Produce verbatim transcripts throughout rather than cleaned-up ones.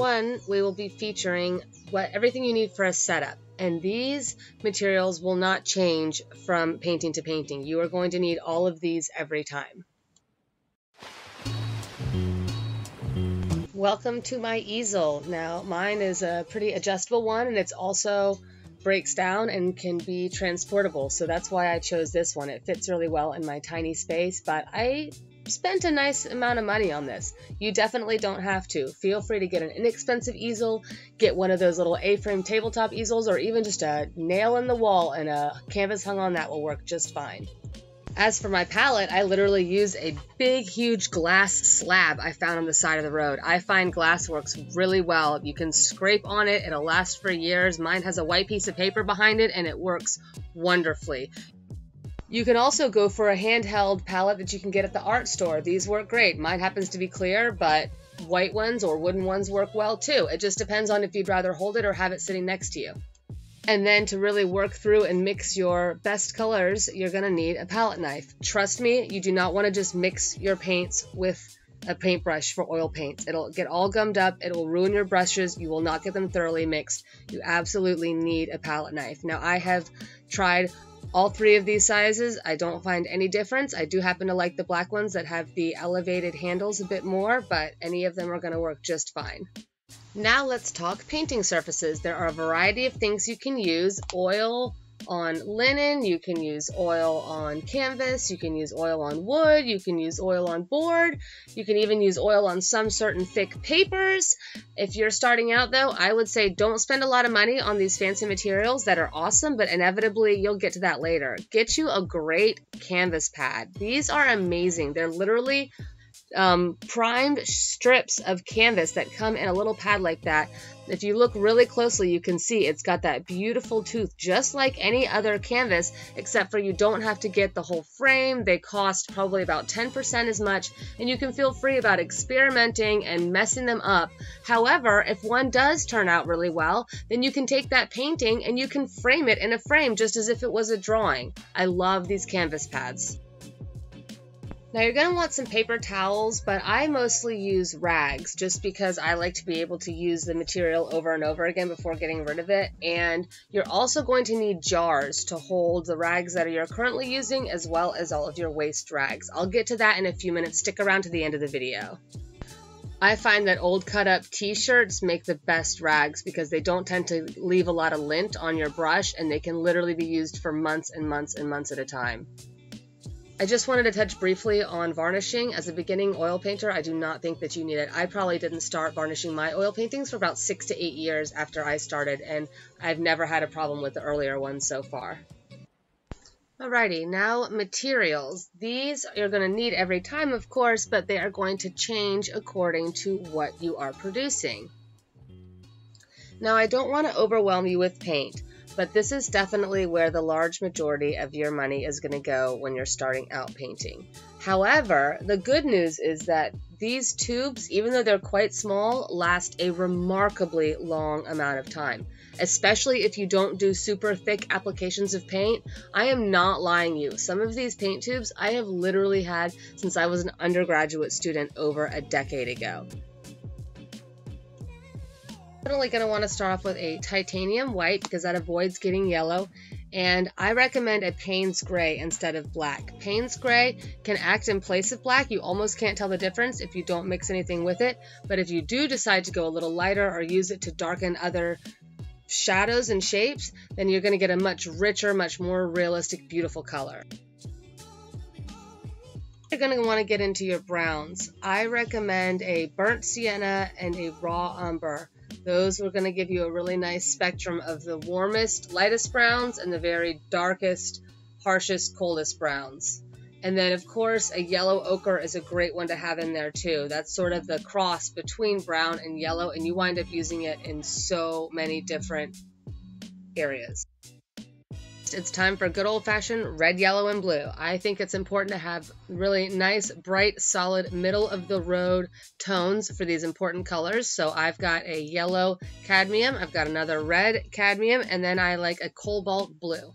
one, we will be featuring what everything you need for a setup. And these materials will not change from painting to painting. You are going to need all of these every time. Welcome to my easel. Now, mine is a pretty adjustable one, and it's also breaks down and can be transportable. So that's why I chose this one. It fits really well in my tiny space, but I spent a nice amount of money on this. You definitely don't have to. Feel free to get an inexpensive easel, get one of those little A-frame tabletop easels, or even just a nail in the wall and a canvas hung on that will work just fine. As for my palette, I literally use a big, huge glass slab I found on the side of the road. I find glass works really well. You can scrape on it, it'll last for years. Mine has a white piece of paper behind it and it works wonderfully. You can also go for a handheld palette that you can get at the art store. These work great. Mine happens to be clear, but white ones or wooden ones work well too. It just depends on if you'd rather hold it or have it sitting next to you. And then to really work through and mix your best colors, you're going to need a palette knife. Trust me, you do not want to just mix your paints with a paintbrush for oil paints. It'll get all gummed up. It will ruin your brushes. You will not get them thoroughly mixed. You absolutely need a palette knife. Now, I have tried all three of these sizes. I don't find any difference. I do happen to like the black ones that have the elevated handles a bit more, but any of them are going to work just fine. Now let's talk painting surfaces. There are a variety of things you can use. Oil on linen, you can use oil on canvas, you can use oil on wood, you can use oil on board, you can even use oil on some certain thick papers. If you're starting out though, I would say don't spend a lot of money on these fancy materials that are awesome, but inevitably you'll get to that later. Get you a great canvas pad. These are amazing. They're literally um, primed strips of canvas that come in a little pad like that. If you look really closely, you can see it's got that beautiful tooth, just like any other canvas, except for you don't have to get the whole frame. They cost probably about ten percent as much, and you can feel free about experimenting and messing them up. However, if one does turn out really well, then you can take that painting and you can frame it in a frame just as if it was a drawing. I love these canvas pads. Now you're going to want some paper towels, but I mostly use rags just because I like to be able to use the material over and over again before getting rid of it. And you're also going to need jars to hold the rags that you're currently using, as well as all of your waste rags. I'll get to that in a few minutes. Stick around to the end of the video. I find that old cut-up t-shirts make the best rags because they don't tend to leave a lot of lint on your brush, and they can literally be used for months and months and months at a time. I just wanted to touch briefly on varnishing. As a beginning oil painter, I do not think that you need it. I probably didn't start varnishing my oil paintings for about six to eight years after I started, and I've never had a problem with the earlier ones so far. Alrighty, now materials. These you're going to need every time, of course, but they are going to change according to what you are producing. Now, I don't want to overwhelm you with paint, but this is definitely where the large majority of your money is going to go when you're starting out painting. However, the good news is that these tubes, even though they're quite small, last a remarkably long amount of time, especially if you don't do super thick applications of paint. I am not lying you. Some of these paint tubes I have literally had since I was an undergraduate student over a decade ago. Definitely going to want to start off with a titanium white because that avoids getting yellow, and I recommend a Payne's gray instead of black. Payne's gray can act in place of black. You almost can't tell the difference if you don't mix anything with it, but if you do decide to go a little lighter or use it to darken other shadows and shapes, then you're going to get a much richer, much more realistic, beautiful color. You're going to want to get into your browns. I recommend a burnt sienna and a raw umber. Those were going to give you a really nice spectrum of the warmest, lightest browns and the very darkest, harshest, coldest browns. And then, of course, a yellow ochre is a great one to have in there, too. That's sort of the cross between brown and yellow, and you wind up using it in so many different areas. It's time for good old-fashioned red, yellow, and blue. I think it's important to have really nice, bright, solid, middle-of-the-road tones for these important colors. So I've got a yellow cadmium, I've got another red cadmium, and then I like a cobalt blue.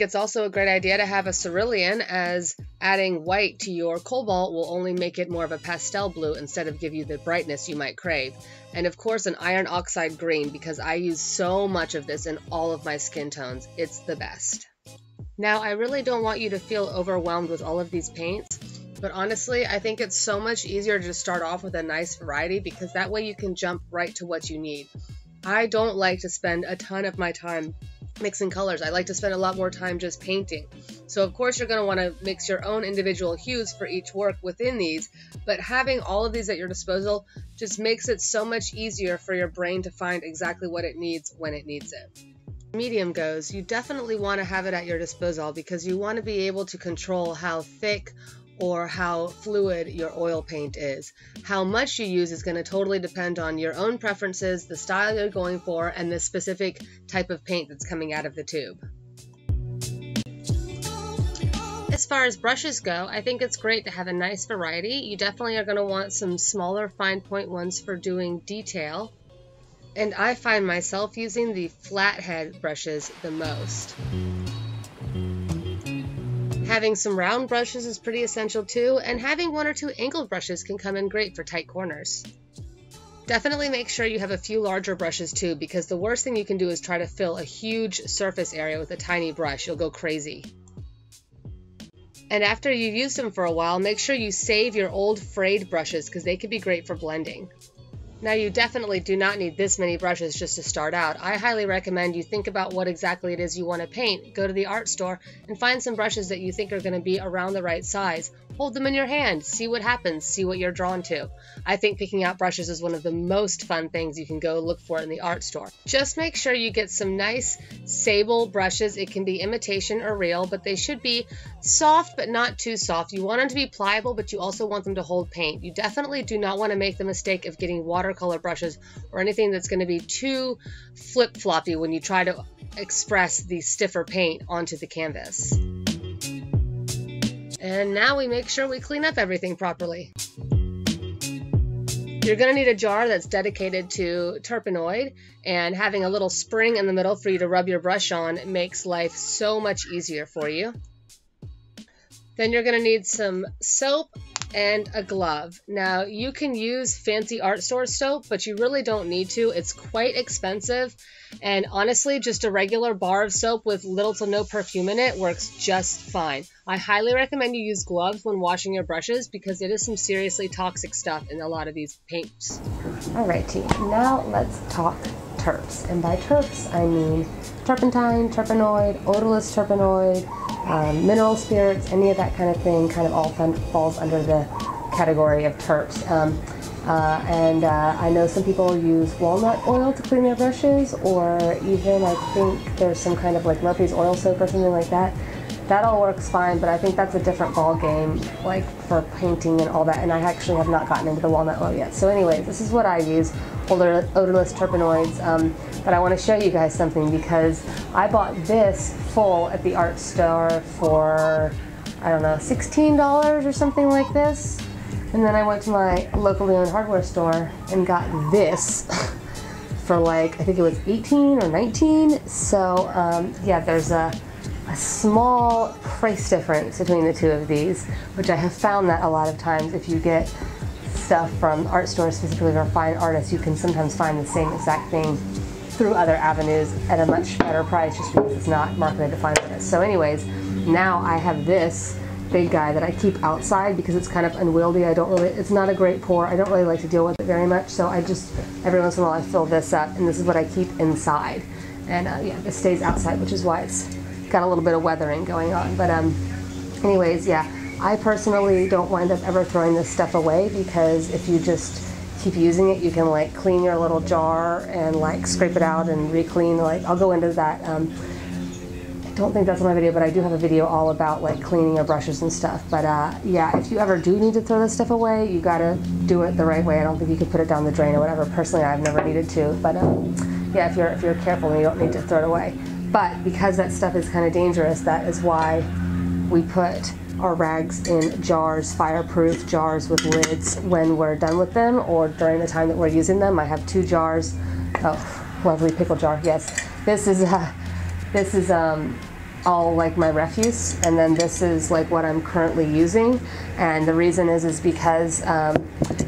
It's also a great idea to have a cerulean, as adding white to your cobalt will only make it more of a pastel blue instead of give you the brightness you might crave. And of course an iron oxide green, because I use so much of this in all of my skin tones. It's the best. Now I really don't want you to feel overwhelmed with all of these paints, but honestly I think it's so much easier to just start off with a nice variety, because that way you can jump right to what you need. I don't like to spend a ton of my time mixing colors. I like to spend a lot more time just painting. So of course you're going to want to mix your own individual hues for each work within these, but having all of these at your disposal just makes it so much easier for your brain to find exactly what it needs when it needs it. Medium goes, you definitely want to have it at your disposal because you want to be able to control how thick or how fluid your oil paint is. How much you use is going to totally depend on your own preferences, the style you're going for, and the specific type of paint that's coming out of the tube. As far as brushes go, I think it's great to have a nice variety. You definitely are going to want some smaller fine point ones for doing detail. And I find myself using the flathead brushes the most. Having some round brushes is pretty essential too, and having one or two angled brushes can come in great for tight corners. Definitely make sure you have a few larger brushes too, because the worst thing you can do is try to fill a huge surface area with a tiny brush. You'll go crazy. And after you've used them for a while, make sure you save your old frayed brushes, because they could be great for blending. Now you definitely do not need this many brushes just to start out. I highly recommend you think about what exactly it is you want to paint, go to the art store, and find some brushes that you think are going to be around the right size. Hold them in your hand, see what happens, see what you're drawn to. I think picking out brushes is one of the most fun things you can go look for in the art store. Just make sure you get some nice sable brushes. It can be imitation or real, but they should be soft but not too soft. You want them to be pliable, but you also want them to hold paint. You definitely do not want to make the mistake of getting water color brushes or anything that's going to be too flip-floppy when you try to express the stiffer paint onto the canvas. And now we make sure we clean up everything properly. You're going to need a jar that's dedicated to terpenoid, and having a little spring in the middle for you to rub your brush on makes life so much easier for you. Then you're going to need some soap and a glove. Now you can use fancy art store soap, but you really don't need to. It's quite expensive, and honestly just a regular bar of soap with little to no perfume in it works just fine. I highly recommend you use gloves when washing your brushes, because it is some seriously toxic stuff in a lot of these paints. Alrighty, now let's talk terps, and by terps I mean turpentine, terpenoid, odorless terpenoid, Um, mineral spirits, any of that kind of thing kind of all fun, falls under the category of terps. Um, uh, and uh, I know some people use walnut oil to put in their brushes, or even I think there's some kind of like Murphy's oil soap or something like that. That all works fine, but I think that's a different ball game, like for painting and all that, and I actually have not gotten into the walnut oil yet. So anyways, this is what I use, odor, odorless terpenoids. Um, But I want to show you guys something, because I bought this full at the art store for, I don't know, sixteen dollars or something like this. And then I went to my locally owned hardware store and got this for like, I think it was eighteen or nineteen. So um, yeah, there's a, a small price difference between the two of these, which I have found that a lot of times if you get stuff from art stores, specifically for fine artists, you can sometimes find the same exact thing through other avenues at a much better price, just because it's not marketed to fine artists. So anyways, now I have this big guy that I keep outside because it's kind of unwieldy. I don't really, it's not a great pour. I don't really like to deal with it very much. So I just, every once in a while I fill this up, and this is what I keep inside. And uh, yeah, it stays outside, which is why it's got a little bit of weathering going on. But um, anyways, yeah, I personally don't wind up ever throwing this stuff away, because if you just keep using it, you can like clean your little jar and like scrape it out and re-clean. Like I'll go into that. Um, I don't think that's on my video, but I do have a video all about like cleaning your brushes and stuff. But uh, yeah, if you ever do need to throw this stuff away, you gotta do it the right way. I don't think you can put it down the drain or whatever. Personally, I've never needed to. But um, yeah, if you're if you're careful, you don't need to throw it away. But because that stuff is kind of dangerous, that is why we put our rags in jars, fireproof jars with lids when we're done with them or during the time that we're using them. I have two jars. Oh, lovely pickle jar, yes. This is, uh, this is um, all like my refuse, and then this is like what I'm currently using. And the reason is is because um,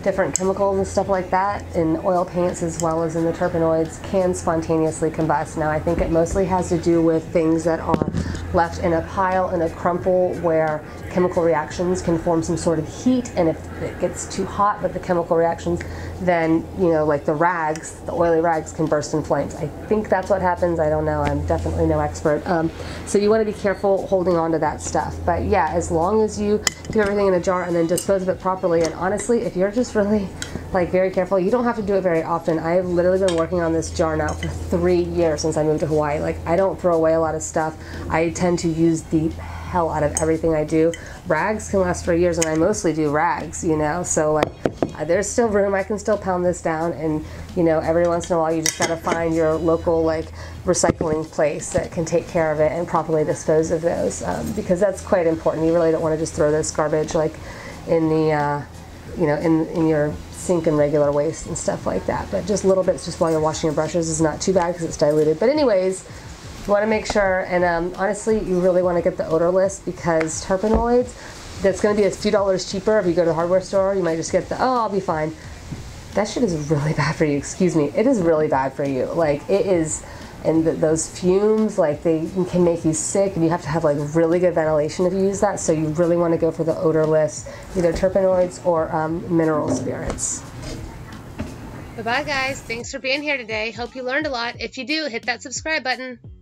different chemicals and stuff like that in oil paints as well as in the terpenoids can spontaneously combust. Now I think it mostly has to do with things that are left in a pile in a crumple where chemical reactions can form some sort of heat, and if it gets too hot with the chemical reactions, then, you know, like the rags, the oily rags can burst in flames. I think that's what happens. I don't know. I'm definitely no expert. Um, so you want to be careful holding on to that stuff. But yeah, as long as you do everything in a jar and then dispose of it properly, and honestly, if you're just really like very careful, you don't have to do it very often. I've literally been working on this jar now for three years since I moved to Hawaii. Like, I don't throw away a lot of stuff. I tend to use the hell out of everything I do. Rags can last for years, and I mostly do rags, you know, so like there's still room. I can still pound this down, and you know, every once in a while you just gotta find your local like recycling place that can take care of it and properly dispose of those, um, because that's quite important. You really don't want to just throw this garbage like in the uh, you know, in, in your sink and regular waste and stuff like that. But just little bits just while you're washing your brushes is not too bad because it's diluted. But anyways, you want to make sure, and um, honestly, you really want to get the odorless, because terpenoids, that's going to be a few dollars cheaper. If you go to the hardware store, you might just get the, oh, I'll be fine. That shit is really bad for you. Excuse me. It is really bad for you. Like, it is, and th those fumes, like, they can make you sick, and you have to have, like, really good ventilation if you use that. So you really want to go for the odorless, either terpenoids or um, mineral spirits. Bye-bye, guys. Thanks for being here today. Hope you learned a lot. If you do, hit that subscribe button.